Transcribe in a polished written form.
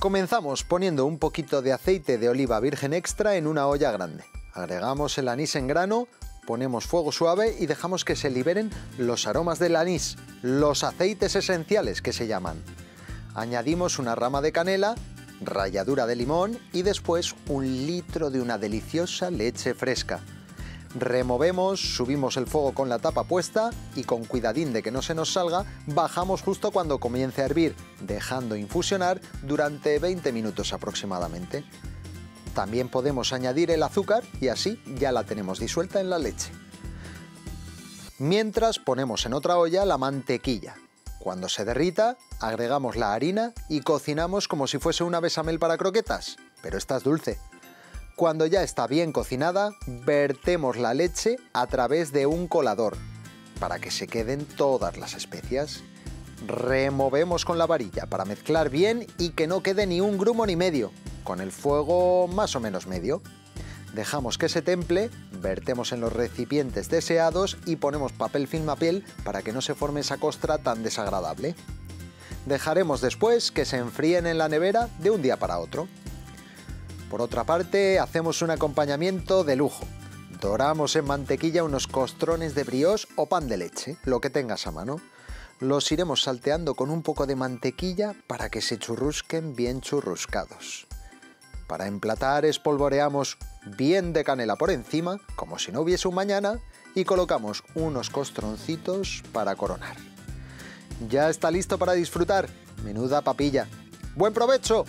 Comenzamos poniendo un poquito de aceite de oliva virgen extra en una olla grande. Agregamos el anís en grano, ponemos fuego suave y dejamos que se liberen los aromas del anís, los aceites esenciales que se llaman. Añadimos una rama de canela, ralladura de limón y después 1 litro de una deliciosa leche fresca. Removemos, subimos el fuego con la tapa puesta y con cuidadín de que no se nos salga, bajamos justo cuando comience a hervir, dejando infusionar durante 20 minutos aproximadamente. También podemos añadir el azúcar y así ya la tenemos disuelta en la leche. Mientras ponemos en otra olla la mantequilla. Cuando se derrita, agregamos la harina y cocinamos como si fuese una bechamel para croquetas, pero esta es dulce. Cuando ya está bien cocinada, vertemos la leche a través de un colador para que se queden todas las especias. Removemos con la varilla para mezclar bien y que no quede ni un grumo ni medio, con el fuego más o menos medio. Dejamos que se temple, vertemos en los recipientes deseados y ponemos papel film a piel para que no se forme esa costra tan desagradable. Dejaremos después que se enfríen en la nevera de un día para otro. Por otra parte, hacemos un acompañamiento de lujo. Doramos en mantequilla unos costrones de brioche o pan de leche, lo que tengas a mano. Los iremos salteando con un poco de mantequilla para que se churrusquen bien churruscados. Para emplatar, espolvoreamos bien de canela por encima, como si no hubiese un mañana, y colocamos unos costroncitos para coronar. Ya está listo para disfrutar. Menuda papilla. ¡Buen provecho!